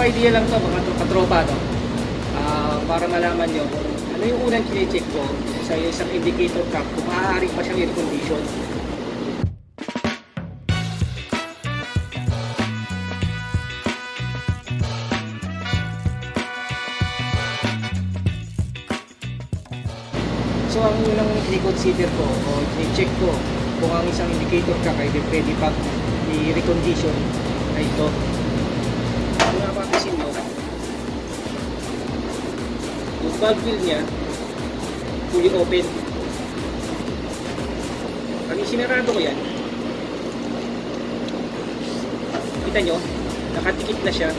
Isang idea lang to mga katropa, no? Para malaman nyo ano yung unang kine-check ko sa isang indicator cap kung maaaring pa siyang air condition. So ang unang i-consider ko o i-check ko kung ang isang indicator cap ay pwede pang i-recondition na ito. Ang napapansin mo, yung valve wheel niya fully open. Pag isinarado ko yan, kita nyo, nakatikip na siya.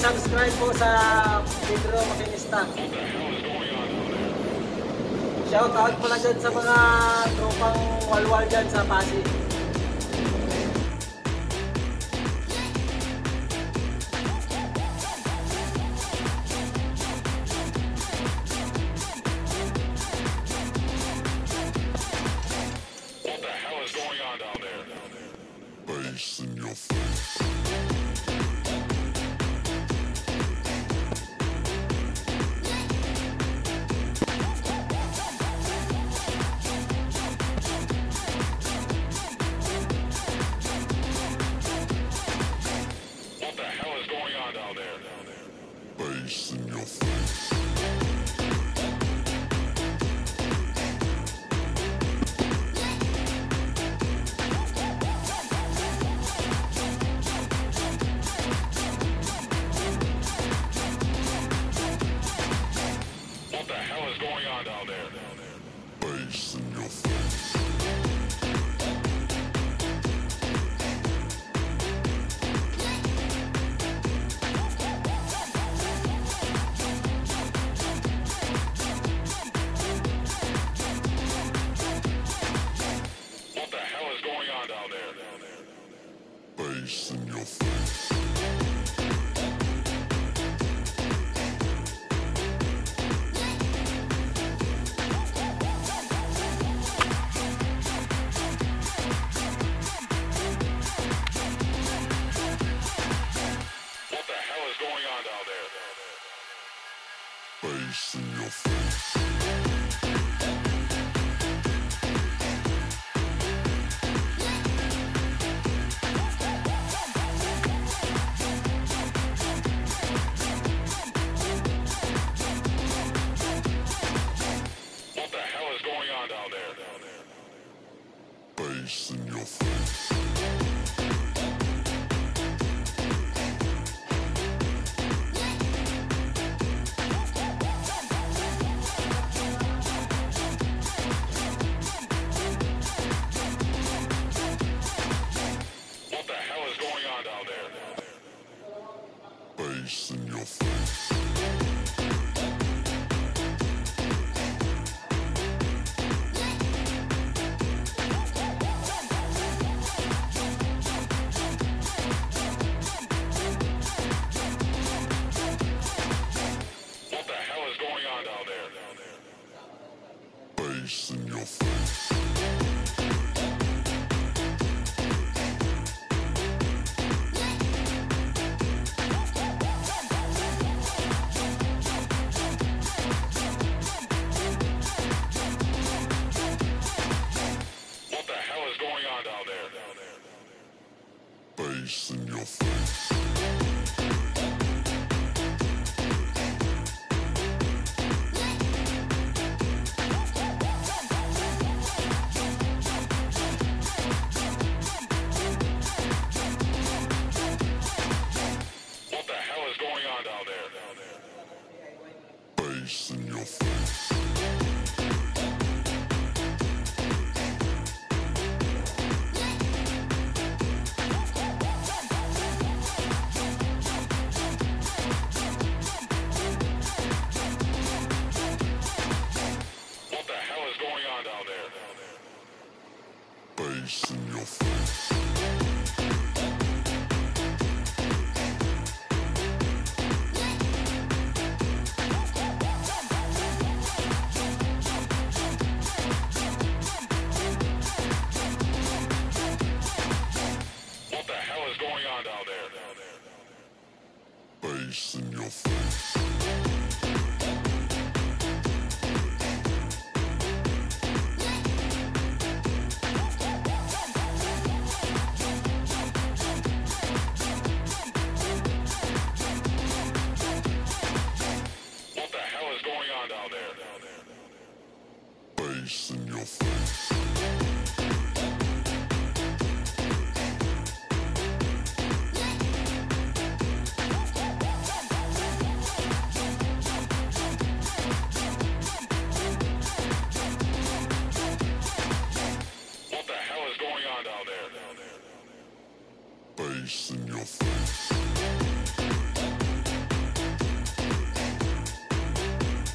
Pakisubscribe po sa Pedro Machinista. Shoutout pala dyan sa mga tropang walwal dyan sa Pasig. In your face. What the hell is going on down there? Face in your face. Face in your face. What the hell is going on down there? Face in your face. Face in your face. What the hell is going on down there? Face in your face. Face in your face. bass in your face. In your face. What the hell is going on down there? Bass in your face. Bass in your face. Bass in your face.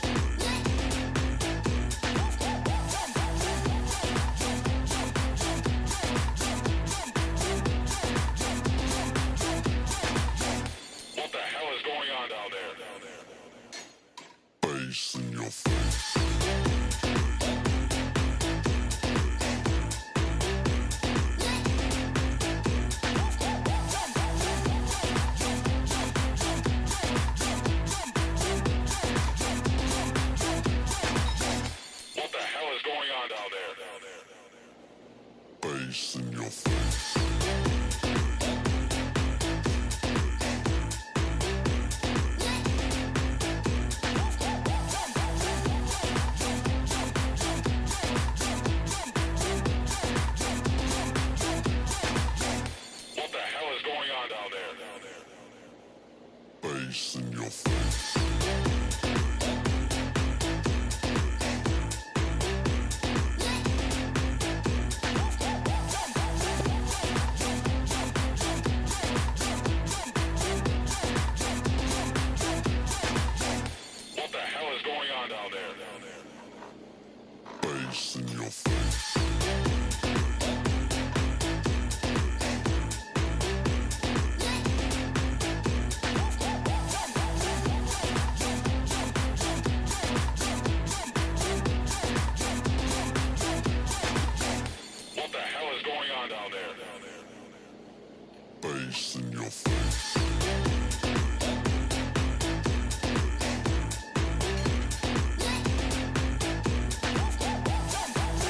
What the hell is going on down there? Bass in your face. Bass in your face. What the hell is going on down there? Bass in your face. Bass in your face. What the hell is going on down there?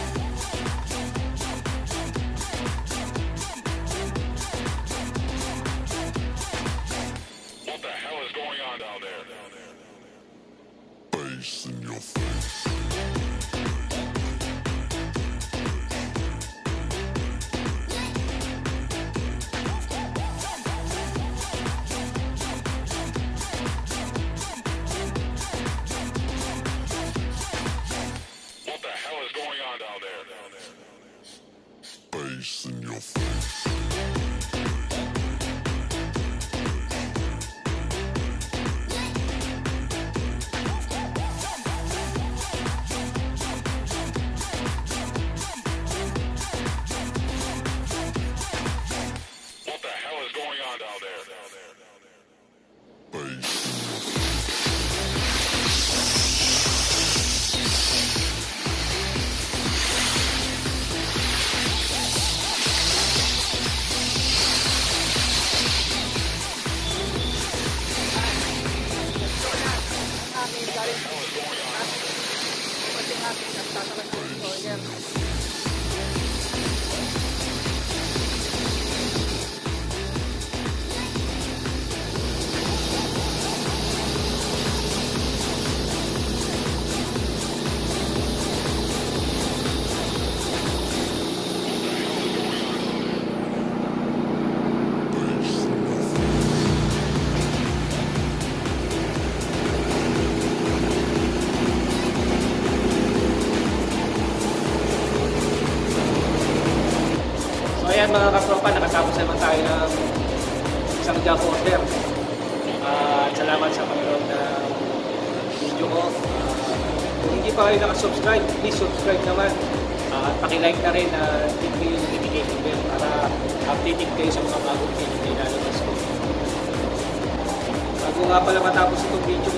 Bass in your face. Bass in your face. What the hell is going on down there? Bass in your face. mga katropa, nakatapos naman tayo ng isang job order. Salamat sa panonood ng video ko. Kung hindi pa kayo nakasubscribe, please subscribe naman. At pakilike na rin na TV notification bell para updated kayo sa mga bagong video na ilalabas ko. Bago nga pala matapos itong video,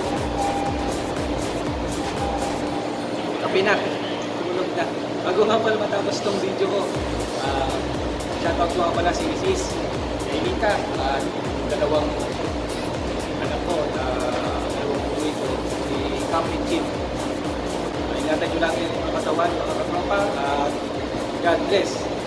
shoutout ko pala si Isis, Elita, at dalawang anak ko na dalawang buhay ko, si Captain Jim. Ingatan nyo lang yung mga katawan, mga katropa, at God bless.